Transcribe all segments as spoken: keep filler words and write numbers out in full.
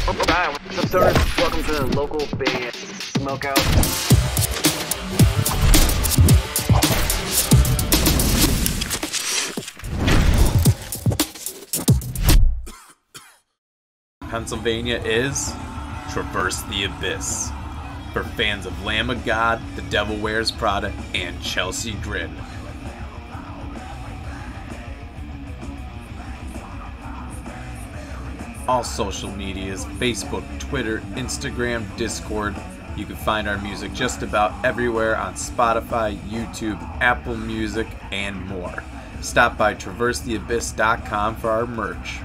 Hi, what's up, stoners? Welcome to the Local Band Smokeout. Pennsylvania is Traverse the Abyss. For fans of Lamb of God, The Devil Wears Prada, and Chelsea Grin. All social medias, Facebook, Twitter, Instagram, Discord. You can find our music just about everywhere on Spotify, YouTube, Apple Music, and more. Stop by traverse the abyss dot com for our merch.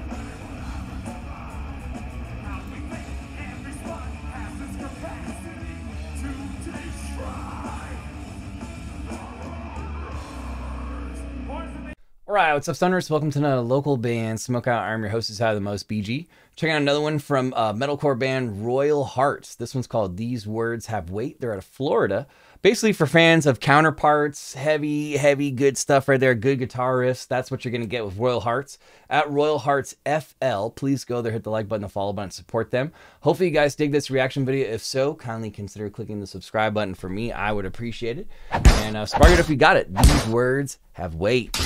Alright, what's up, stoners? Welcome to another Local Band Smokeout. I'm your host, is How the Most B G. Checking out another one from uh, metalcore band Royal Hearts. This one's called These Words Have Weight. They're out of Florida. Basically for fans of Counterparts, heavy, heavy, good stuff right there. Good guitar riffs. That's what you're going to get with Royal Hearts. At Royal Hearts F L, please go there, hit the like button, the follow button, support them. Hopefully you guys dig this reaction video. If so, kindly consider clicking the subscribe button for me. I would appreciate it. And uh, spark it if you got it. These Words Have Weight.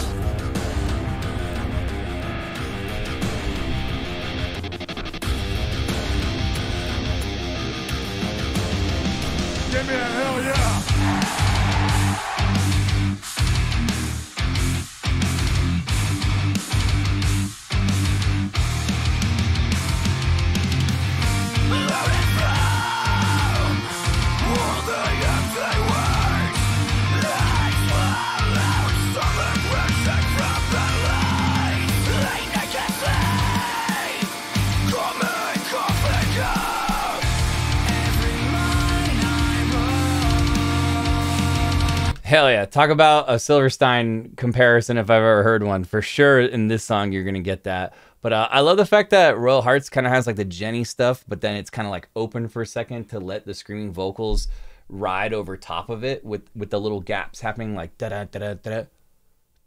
Hell yeah. Talk about a Silverstein comparison if I've ever heard one. For sure in this song you're going to get that. But uh, I love the fact that Royal Hearts kind of has like the Jenny stuff, but then it's kind of like open for a second to let the screaming vocals ride over top of it with, with the little gaps happening like da-da-da-da-da,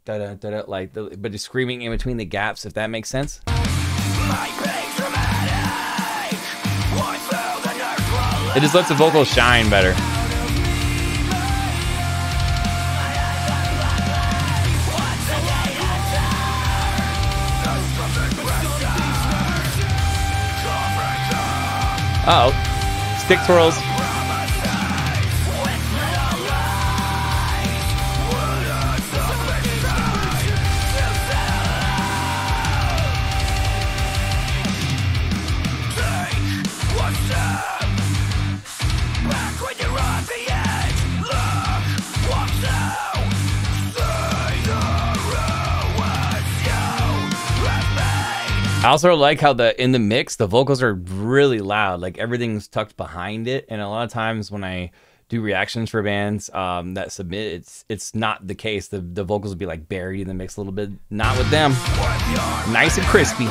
da-da-da-da, like the, but just screaming in between the gaps, if that makes sense. It just lets the vocals shine better. Uh oh, stick twirls. I also like how the in the mix, the vocals are really loud. Like everything's tucked behind it. And a lot of times when I do reactions for bands um, that submit, it's it's not the case. The, the vocals will be like buried in the mix a little bit. Not with them. Nice and crispy.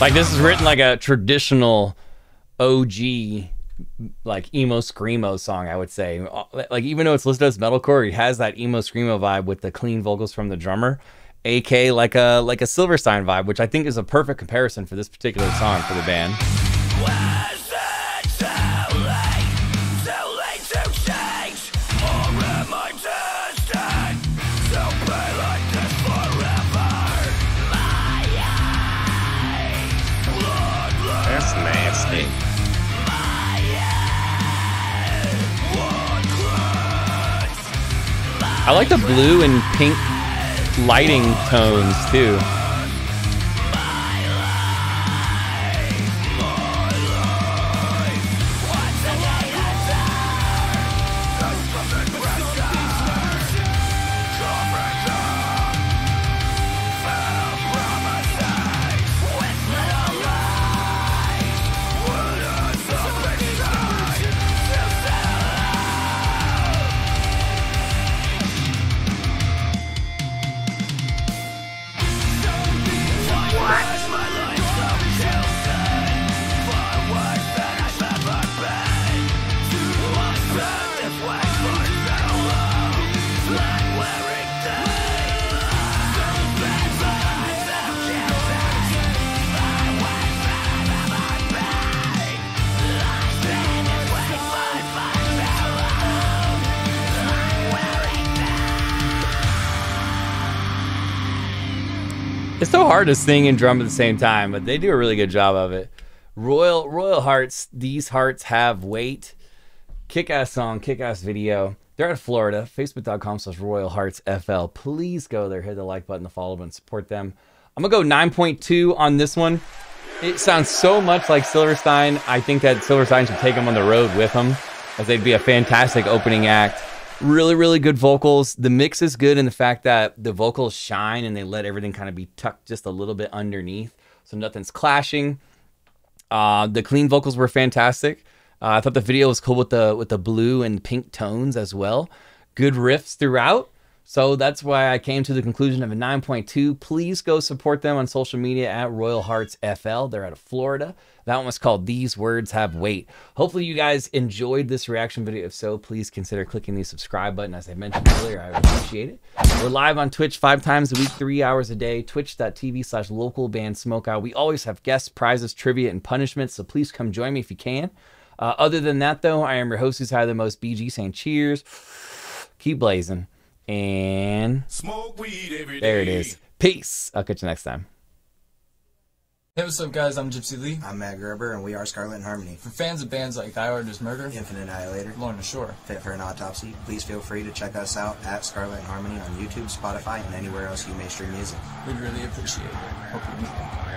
Like this is written like a traditional O G like emo screamo song, I would say. Like even though it's listed as metalcore, it has that emo screamo vibe with the clean vocals from the drummer, aka like a like a Silverstein vibe, which I think is a perfect comparison for this particular song for the band. I like the blue and pink lighting tones too. It's so hard to sing and drum at the same time, but they do a really good job of it. Royal Royal Hearts, These Hearts Have Weight. Kick-ass song, kick-ass video. They're out of Florida. Facebook.com slash Royal Hearts F L. Please go there, hit the like button, the follow button, support them. I'm gonna go nine point two on this one. It sounds so much like Silverstein. I think that Silverstein should take them on the road with them, as they'd be a fantastic opening act. Really, really good vocals. The mix is good in the fact that the vocals shine and they let everything kind of be tucked just a little bit underneath, so nothing's clashing. Uh, the clean vocals were fantastic. Uh, I thought the video was cool with the with the blue and pink tones as well. Good riffs throughout. So that's why I came to the conclusion of a nine point two. Please go support them on social media at Royal Hearts F L. They're out of Florida. That one was called These Words Have Weight. Hopefully you guys enjoyed this reaction video. If so, please consider clicking the subscribe button. As I mentioned earlier, I appreciate it. We're live on Twitch five times a week, three hours a day. Twitch.tv slash Local Band Smokeout. We always have guests, prizes, trivia, and punishments. So please come join me if you can. Uh, other than that, though, I am your host who's had the most, B G, saying cheers. Keep blazing. And smoke weed every day. There it is. Peace. I'll catch you next time. Hey, what's up, guys? I'm Gypsy Lee. I'm Matt Gerber, and we are Scarlet and Harmony. For fans of bands like Thy Order's Murder, Infinite Annihilator, Lorna Shore, Fit for an Autopsy, please feel free to check us out at Scarlet and Harmony on YouTube, Spotify, and anywhere else you may stream music. We'd really appreciate it. Hope you meet them.